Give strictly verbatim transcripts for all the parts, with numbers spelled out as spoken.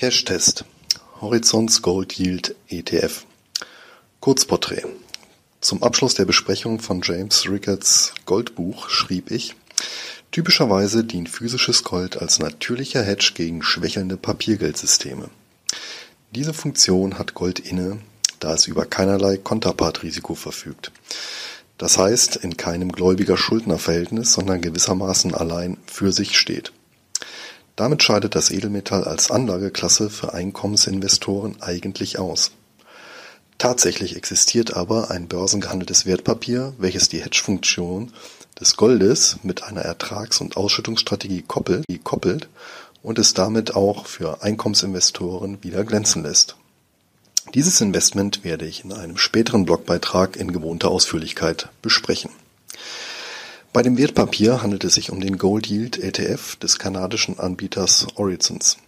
Cash-Test, Horizons Gold Yield E T F. Kurzporträt. Zum Abschluss der Besprechung von James Rickards Goldbuch schrieb ich: Typischerweise dient physisches Gold als natürlicher Hedge gegen schwächelnde Papiergeldsysteme. Diese Funktion hat Gold inne, da es über keinerlei Konterpartrisiko verfügt. Das heißt, in keinem Gläubiger-Schuldner-Verhältnis, sondern gewissermaßen allein für sich steht. Damit scheidet das Edelmetall als Anlageklasse für Einkommensinvestoren eigentlich aus. Tatsächlich existiert aber ein börsengehandeltes Wertpapier, welches die Hedge-Funktion des Goldes mit einer Ertrags- und Ausschüttungsstrategie koppelt und es damit auch für Einkommensinvestoren wieder glänzen lässt. Dieses Investment werde ich in einem späteren Blogbeitrag in gewohnter Ausführlichkeit besprechen. Bei dem Wertpapier handelt es sich um den Gold Yield E T F des kanadischen Anbieters Horizons.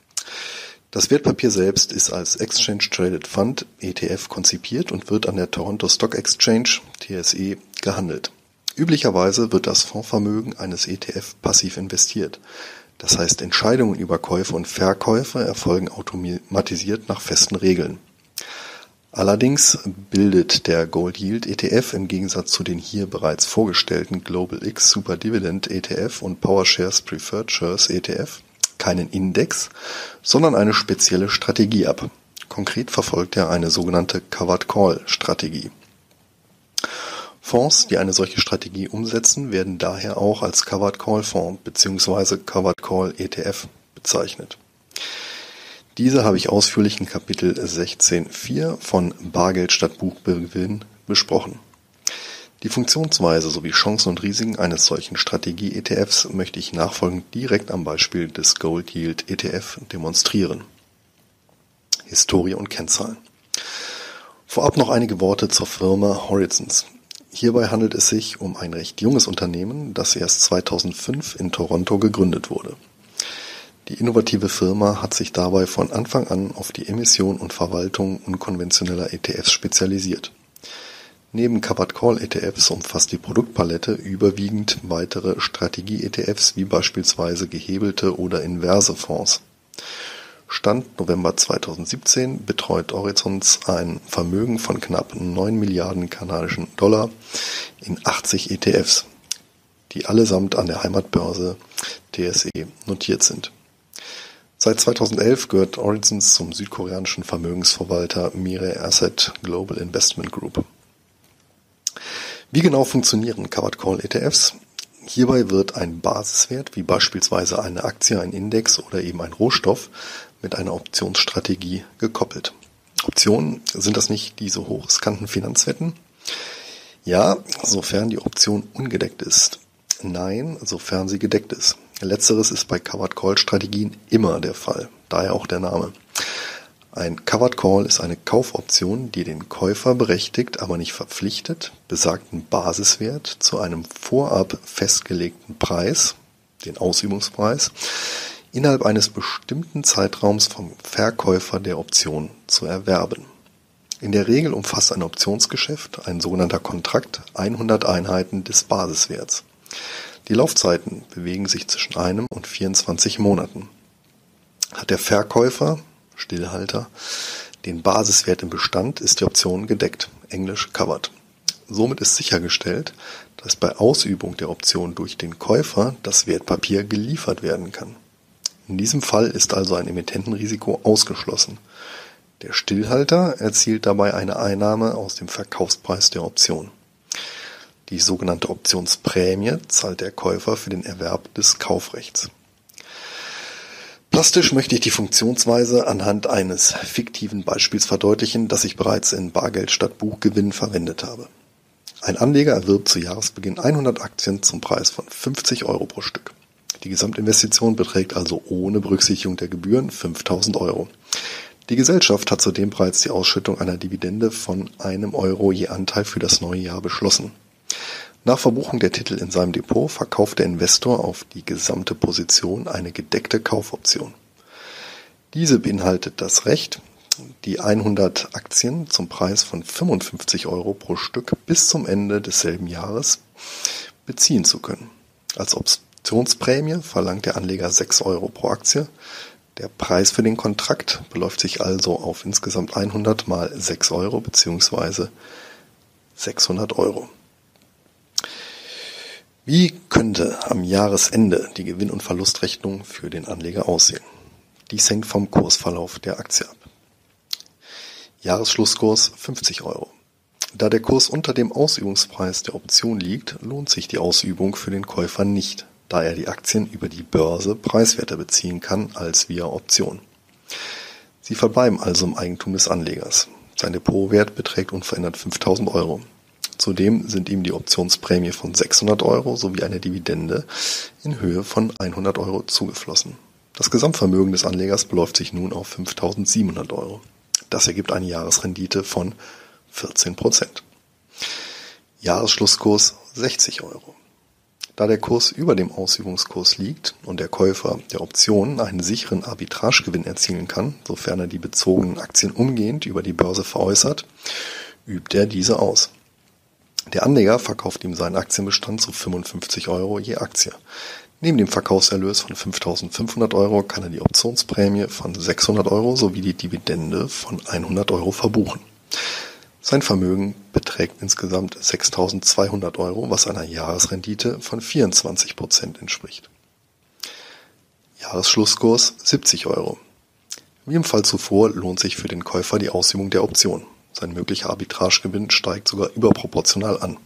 Das Wertpapier selbst ist als Exchange Traded Fund E T F konzipiert und wird an der Toronto Stock Exchange T S E gehandelt. Üblicherweise wird das Fondsvermögen eines E T F passiv investiert. Das heißt, Entscheidungen über Käufe und Verkäufe erfolgen automatisiert nach festen Regeln. Allerdings bildet der Gold Yield E T F im Gegensatz zu den hier bereits vorgestellten Global X Super Dividend E T F und PowerShares Preferred Shares E T F keinen Index, sondern eine spezielle Strategie ab. Konkret verfolgt er eine sogenannte Covered Call Strategie. Fonds, die eine solche Strategie umsetzen, werden daher auch als Covered Call Fonds bzw. Covered Call E T F bezeichnet. Diese habe ich ausführlich in Kapitel sechzehn Punkt vier von Bargeld statt Buchgewinn besprochen. Die Funktionsweise sowie Chancen und Risiken eines solchen Strategie-E T Fs möchte ich nachfolgend direkt am Beispiel des Gold Yield E T F demonstrieren. Historie und Kennzahlen. Vorab noch einige Worte zur Firma Horizons. Hierbei handelt es sich um ein recht junges Unternehmen, das erst zweitausendfünf in Toronto gegründet wurde. Die innovative Firma hat sich dabei von Anfang an auf die Emission und Verwaltung unkonventioneller E T Fs spezialisiert. Neben Covered Call E T Fs umfasst die Produktpalette überwiegend weitere Strategie-E T Fs wie beispielsweise gehebelte oder inverse Fonds. Stand November zweitausendsiebzehn betreut Horizons ein Vermögen von knapp neun Milliarden kanadischen Dollar in achtzig E T Fs, die allesamt an der Heimatbörse T S E notiert sind. Seit zweitausendelf gehört Horizons zum südkoreanischen Vermögensverwalter Mirae Asset Global Investment Group. Wie genau funktionieren Covered Call E T Fs? Hierbei wird ein Basiswert, wie beispielsweise eine Aktie, ein Index oder eben ein Rohstoff, mit einer Optionsstrategie gekoppelt. Optionen, sind das nicht diese hochriskanten Finanzwetten? Ja, sofern die Option ungedeckt ist. Nein, sofern sie gedeckt ist. Letzteres ist bei Covered Call Strategien immer der Fall, daher auch der Name. Ein Covered Call ist eine Kaufoption, die den Käufer berechtigt, aber nicht verpflichtet, besagten Basiswert zu einem vorab festgelegten Preis, den Ausübungspreis, innerhalb eines bestimmten Zeitraums vom Verkäufer der Option zu erwerben. In der Regel umfasst ein Optionsgeschäft, ein sogenannter Kontrakt, hundert Einheiten des Basiswerts. Die Laufzeiten bewegen sich zwischen einem und vierundzwanzig Monaten. Hat der Verkäufer, Stillhalter, den Basiswert im Bestand, ist die Option gedeckt, englisch covered. Somit ist sichergestellt, dass bei Ausübung der Option durch den Käufer das Wertpapier geliefert werden kann. In diesem Fall ist also ein Emittentenrisiko ausgeschlossen. Der Stillhalter erzielt dabei eine Einnahme aus dem Verkaufspreis der Option. Die sogenannte Optionsprämie zahlt der Käufer für den Erwerb des Kaufrechts. Plastisch möchte ich die Funktionsweise anhand eines fiktiven Beispiels verdeutlichen, das ich bereits in Bargeld statt Buchgewinn verwendet habe. Ein Anleger erwirbt zu Jahresbeginn hundert Aktien zum Preis von fünfzig Euro pro Stück. Die Gesamtinvestition beträgt also ohne Berücksichtigung der Gebühren fünftausend Euro. Die Gesellschaft hat zudem bereits die Ausschüttung einer Dividende von einem Euro je Anteil für das neue Jahr beschlossen. Nach Verbuchung der Titel in seinem Depot verkauft der Investor auf die gesamte Position eine gedeckte Kaufoption. Diese beinhaltet das Recht, die hundert Aktien zum Preis von fünfundfünfzig Euro pro Stück bis zum Ende desselben Jahres beziehen zu können. Als Optionsprämie verlangt der Anleger sechs Euro pro Aktie, Der Preis für den Kontrakt beläuft sich also auf insgesamt hundert mal sechs Euro bzw. sechshundert Euro. Wie könnte am Jahresende die Gewinn- und Verlustrechnung für den Anleger aussehen? Dies hängt vom Kursverlauf der Aktie ab. Jahresschlusskurs fünfzig Euro. Da der Kurs unter dem Ausübungspreis der Option liegt, lohnt sich die Ausübung für den Käufer nicht, da er die Aktien über die Börse preiswerter beziehen kann als via Option. Sie verbleiben also im Eigentum des Anlegers. Sein Depotwert beträgt unverändert fünftausend Euro. Zudem sind ihm die Optionsprämie von sechshundert Euro sowie eine Dividende in Höhe von hundert Euro zugeflossen. Das Gesamtvermögen des Anlegers beläuft sich nun auf fünftausendsiebenhundert Euro. Das ergibt eine Jahresrendite von vierzehn Prozent. Jahresschlusskurs sechzig Euro. Da der Kurs über dem Ausübungskurs liegt und der Käufer der Option einen sicheren Arbitragegewinn erzielen kann, sofern er die bezogenen Aktien umgehend über die Börse veräußert, übt er diese aus. Der Anleger verkauft ihm seinen Aktienbestand zu fünfundfünfzig Euro je Aktie. Neben dem Verkaufserlös von fünftausendfünfhundert Euro kann er die Optionsprämie von sechshundert Euro sowie die Dividende von hundert Euro verbuchen. Sein Vermögen beträgt insgesamt sechstausendzweihundert Euro, was einer Jahresrendite von vierundzwanzig Prozent entspricht. Jahresschlusskurs siebzig Euro. Wie im Fall zuvor lohnt sich für den Käufer die Ausübung der Option. Sein möglicher Arbitragegewinn steigt sogar überproportional an.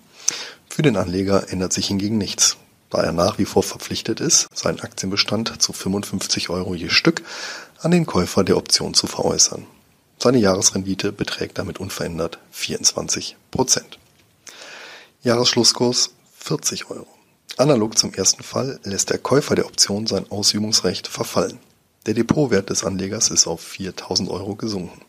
Für den Anleger ändert sich hingegen nichts, da er nach wie vor verpflichtet ist, seinen Aktienbestand zu fünfundfünfzig Euro je Stück an den Käufer der Option zu veräußern. Seine Jahresrendite beträgt damit unverändert vierundzwanzig Prozent. Jahresschlusskurs vierzig Euro. Analog zum ersten Fall lässt der Käufer der Option sein Ausübungsrecht verfallen. Der Depotwert des Anlegers ist auf viertausend Euro gesunken.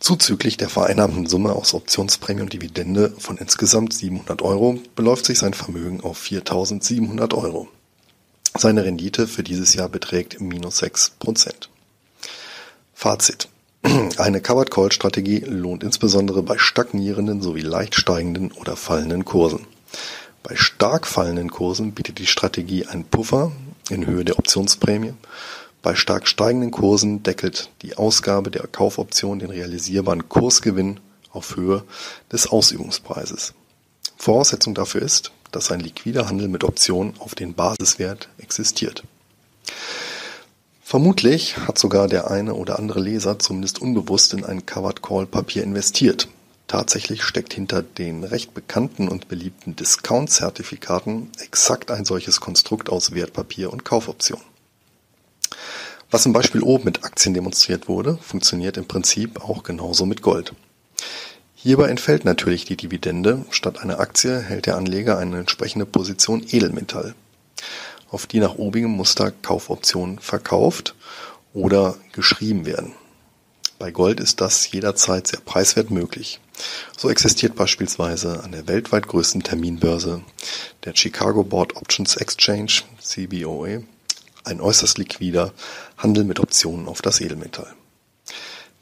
Zuzüglich der vereinnahmten Summe aus Optionsprämie und Dividende von insgesamt siebenhundert Euro beläuft sich sein Vermögen auf viertausendsiebenhundert Euro. Seine Rendite für dieses Jahr beträgt minus sechs Prozent. Fazit. Eine Covered-Call-Strategie lohnt insbesondere bei stagnierenden sowie leicht steigenden oder fallenden Kursen. Bei stark fallenden Kursen bietet die Strategie einen Puffer in Höhe der Optionsprämie. Bei stark steigenden Kursen deckelt die Ausgabe der Kaufoption den realisierbaren Kursgewinn auf Höhe des Ausübungspreises. Voraussetzung dafür ist, dass ein liquider Handel mit Optionen auf den Basiswert existiert. Vermutlich hat sogar der eine oder andere Leser zumindest unbewusst in ein Covered Call Papier investiert. Tatsächlich steckt hinter den recht bekannten und beliebten Discount-Zertifikaten exakt ein solches Konstrukt aus Wertpapier und Kaufoption. Was im Beispiel oben mit Aktien demonstriert wurde, funktioniert im Prinzip auch genauso mit Gold. Hierbei entfällt natürlich die Dividende. Statt einer Aktie hält der Anleger eine entsprechende Position Edelmetall, auf die nach obigem Muster Kaufoptionen verkauft oder geschrieben werden. Bei Gold ist das jederzeit sehr preiswert möglich. So existiert beispielsweise an der weltweit größten Terminbörse, der Chicago Board Options Exchange, C B O E, ein äußerst liquider Handel mit Optionen auf das Edelmetall.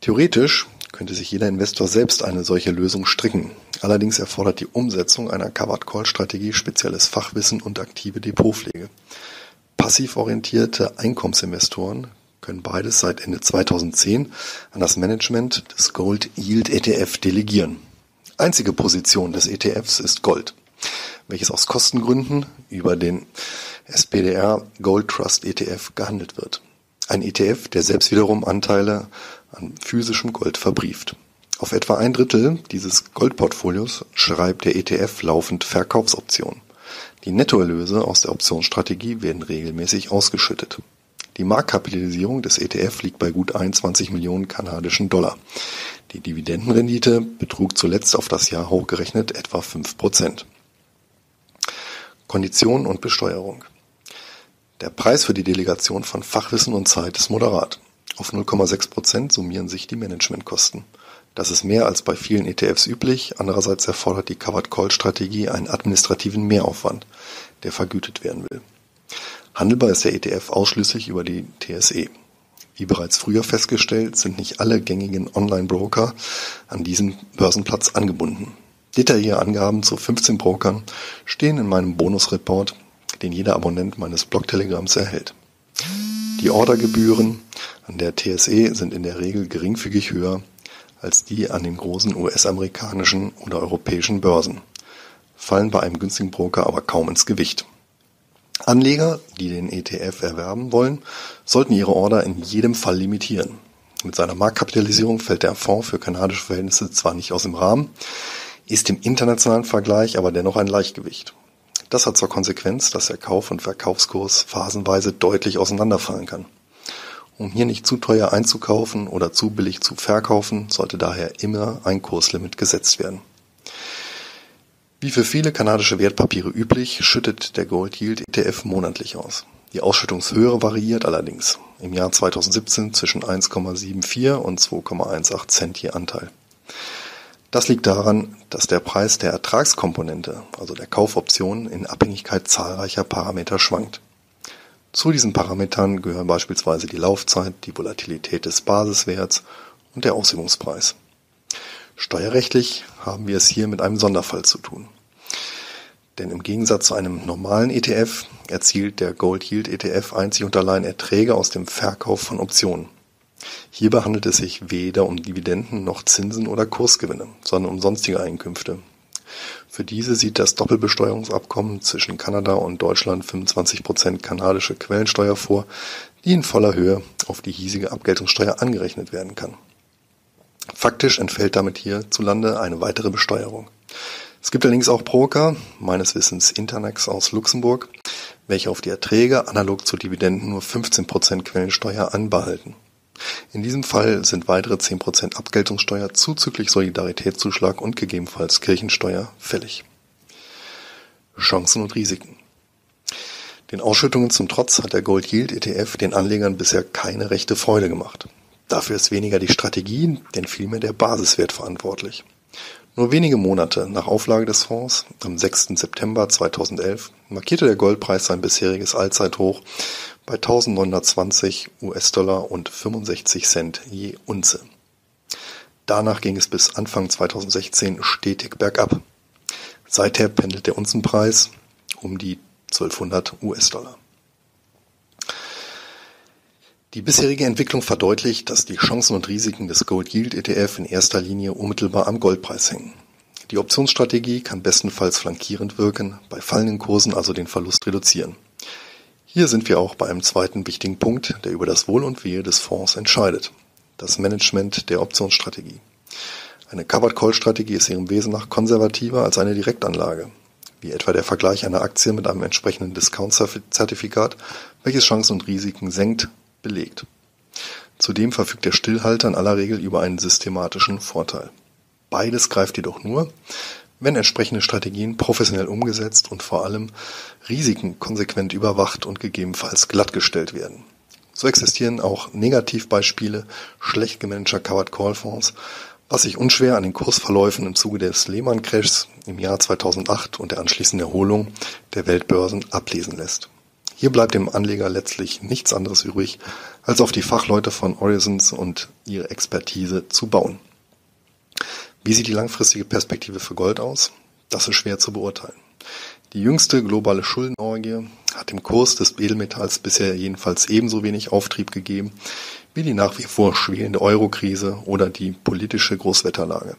Theoretisch könnte sich jeder Investor selbst eine solche Lösung stricken. Allerdings erfordert die Umsetzung einer Covered-Call-Strategie spezielles Fachwissen und aktive Depotpflege. Passiv orientierte Einkommensinvestoren können beides seit Ende zweitausendzehn an das Management des Gold Yield E T F delegieren. Einzige Position des E T Fs ist Gold, welches aus Kostengründen über den S P D R Gold Trust E T F gehandelt wird. Ein E T F, der selbst wiederum Anteile an physischem Gold verbrieft. Auf etwa ein Drittel dieses Goldportfolios schreibt der E T F laufend Verkaufsoptionen. Die Nettoerlöse aus der Optionsstrategie werden regelmäßig ausgeschüttet. Die Marktkapitalisierung des E T F liegt bei gut einundzwanzig Millionen kanadischen Dollar. Die Dividendenrendite betrug zuletzt auf das Jahr hochgerechnet etwa fünf Prozent. Konditionen und Besteuerung. Der Preis für die Delegation von Fachwissen und Zeit ist moderat. Auf null Komma sechs Prozent summieren sich die Managementkosten. Das ist mehr als bei vielen E T Fs üblich. Andererseits erfordert die Covered-Call-Strategie einen administrativen Mehraufwand, der vergütet werden will. Handelbar ist der E T F ausschließlich über die T S E. Wie bereits früher festgestellt, sind nicht alle gängigen Online-Broker an diesen Börsenplatz angebunden. Detaillierte Angaben zu fünfzehn Brokern stehen in meinem Bonusreport, den jeder Abonnent meines Blog-Telegramms erhält. Die Ordergebühren an der T S E sind in der Regel geringfügig höher als die an den großen U S-amerikanischen oder europäischen Börsen, fallen bei einem günstigen Broker aber kaum ins Gewicht. Anleger, die den E T F erwerben wollen, sollten ihre Order in jedem Fall limitieren. Mit seiner Marktkapitalisierung fällt der Fonds für kanadische Verhältnisse zwar nicht aus dem Rahmen, ist im internationalen Vergleich aber dennoch ein Leichtgewicht. Das hat zur Konsequenz, dass der Kauf- und Verkaufskurs phasenweise deutlich auseinanderfallen kann. Um hier nicht zu teuer einzukaufen oder zu billig zu verkaufen, sollte daher immer ein Kurslimit gesetzt werden. Wie für viele kanadische Wertpapiere üblich, schüttet der Gold Yield E T F monatlich aus. Die Ausschüttungshöhe variiert allerdings. Im Jahr zweitausendsiebzehn zwischen eins Komma vierundsiebzig und zwei Komma achtzehn Cent je Anteil. Das liegt daran, dass der Preis der Ertragskomponente, also der Kaufoption, in Abhängigkeit zahlreicher Parameter schwankt. Zu diesen Parametern gehören beispielsweise die Laufzeit, die Volatilität des Basiswerts und der Ausübungspreis. Steuerrechtlich haben wir es hier mit einem Sonderfall zu tun. Denn im Gegensatz zu einem normalen E T F erzielt der Gold Yield E T F einzig und allein Erträge aus dem Verkauf von Optionen. Hierbei handelt es sich weder um Dividenden noch Zinsen oder Kursgewinne, sondern um sonstige Einkünfte. Für diese sieht das Doppelbesteuerungsabkommen zwischen Kanada und Deutschland fünfundzwanzig Prozent kanadische Quellensteuer vor, die in voller Höhe auf die hiesige Abgeltungssteuer angerechnet werden kann. Faktisch entfällt damit hierzulande eine weitere Besteuerung. Es gibt allerdings auch Broker, meines Wissens Internex aus Luxemburg, welche auf die Erträge analog zu Dividenden nur fünfzehn Prozent Quellensteuer anbehalten. In diesem Fall sind weitere zehn Prozent Abgeltungssteuer zuzüglich Solidaritätszuschlag und gegebenenfalls Kirchensteuer fällig. Chancen und Risiken. Den Ausschüttungen zum Trotz hat der Gold Yield E T F den Anlegern bisher keine rechte Freude gemacht. Dafür ist weniger die Strategie, denn vielmehr der Basiswert verantwortlich. Nur wenige Monate nach Auflage des Fonds, am sechsten September zweitausendelf, markierte der Goldpreis sein bisheriges Allzeithoch bei eintausendneunhundertzwanzig U S-Dollar und fünfundsechzig Cent je Unze. Danach ging es bis Anfang zweitausendsechzehn stetig bergab. Seither pendelt der Unzenpreis um die zwölfhundert U S-Dollar. Die bisherige Entwicklung verdeutlicht, dass die Chancen und Risiken des Gold Yield E T F in erster Linie unmittelbar am Goldpreis hängen. Die Optionsstrategie kann bestenfalls flankierend wirken, bei fallenden Kursen also den Verlust reduzieren. Hier sind wir auch bei einem zweiten wichtigen Punkt, der über das Wohl und Wehe des Fonds entscheidet. Das Management der Optionsstrategie. Eine Covered-Call-Strategie ist ihrem Wesen nach konservativer als eine Direktanlage, wie etwa der Vergleich einer Aktie mit einem entsprechenden Discount-Zertifikat, welches Chancen und Risiken senkt, belegt. Zudem verfügt der Stillhalter in aller Regel über einen systematischen Vorteil. Beides greift jedoch nur, wenn entsprechende Strategien professionell umgesetzt und vor allem Risiken konsequent überwacht und gegebenenfalls glattgestellt werden. So existieren auch Negativbeispiele schlecht gemanagter Covered Call Fonds, was sich unschwer an den Kursverläufen im Zuge des Lehman-Crashs im Jahr zweitausendacht und der anschließenden Erholung der Weltbörsen ablesen lässt. Hier bleibt dem Anleger letztlich nichts anderes übrig, als auf die Fachleute von Horizons und ihre Expertise zu bauen. Wie sieht die langfristige Perspektive für Gold aus? Das ist schwer zu beurteilen. Die jüngste globale Schuldenorgie hat dem Kurs des Edelmetalls bisher jedenfalls ebenso wenig Auftrieb gegeben wie die nach wie vor schwelende Euro-Krise oder die politische Großwetterlage.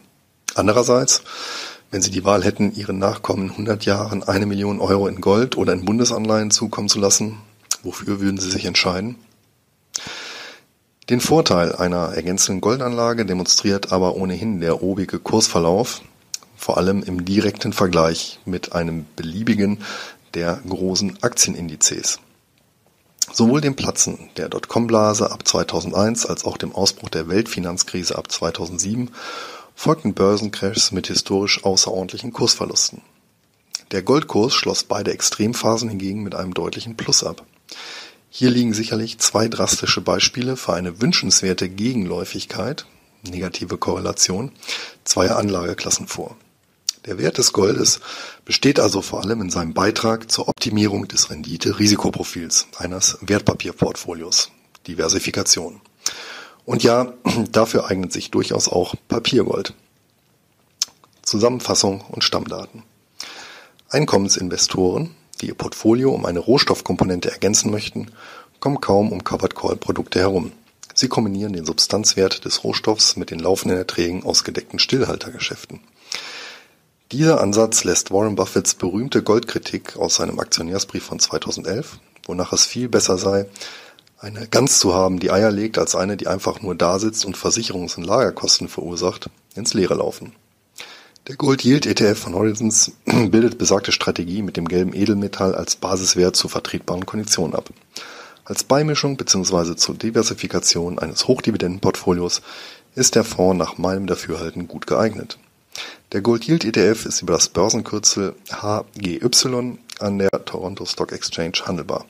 Andererseits, wenn Sie die Wahl hätten, Ihren Nachkommen in hundert Jahren eine Million Euro in Gold oder in Bundesanleihen zukommen zu lassen, wofür würden Sie sich entscheiden? Den Vorteil einer ergänzenden Goldanlage demonstriert aber ohnehin der obige Kursverlauf, vor allem im direkten Vergleich mit einem beliebigen der großen Aktienindizes. Sowohl dem Platzen der Dotcom-Blase ab zweitausendeins als auch dem Ausbruch der Weltfinanzkrise ab zweitausendsieben folgten Börsencrashs mit historisch außerordentlichen Kursverlusten. Der Goldkurs schloss beide Extremphasen hingegen mit einem deutlichen Plus ab. Hier liegen sicherlich zwei drastische Beispiele für eine wünschenswerte Gegenläufigkeit, negative Korrelation, zweier Anlageklassen vor. Der Wert des Goldes besteht also vor allem in seinem Beitrag zur Optimierung des Rendite-Risikoprofils eines Wertpapierportfolios, Diversifikation. Und ja, dafür eignet sich durchaus auch Papiergold. Zusammenfassung und Stammdaten. Einkommensinvestoren, die ihr Portfolio um eine Rohstoffkomponente ergänzen möchten, kommen kaum um Covered Call Produkte herum. Sie kombinieren den Substanzwert des Rohstoffs mit den laufenden Erträgen aus gedeckten Stillhaltergeschäften. Dieser Ansatz lässt Warren Buffetts berühmte Goldkritik aus seinem Aktionärsbrief von zweitausendelf, wonach es viel besser sei, eine Gans zu haben, die Eier legt, als eine, die einfach nur da sitzt und Versicherungs- und Lagerkosten verursacht, ins Leere laufen. Der Gold Yield E T F von Horizons bildet besagte Strategie mit dem gelben Edelmetall als Basiswert zu vertretbaren Konditionen ab. Als Beimischung bzw. zur Diversifikation eines Hochdividendenportfolios ist der Fonds nach meinem Dafürhalten gut geeignet. Der Gold Yield E T F ist über das Börsenkürzel H G Y an der Toronto Stock Exchange handelbar.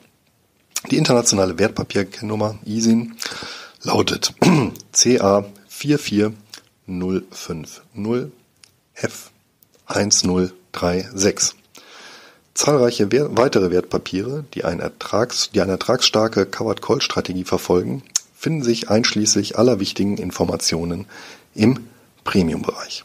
Die internationale Wertpapierkennnummer I S I N lautet C A vier vier null fünf null F eins null drei sechs. Zahlreiche weitere Wertpapiere, die eine, Ertrags, die eine ertragsstarke Covered-Call-Strategie verfolgen, finden sich einschließlich aller wichtigen Informationen im Premium-Bereich.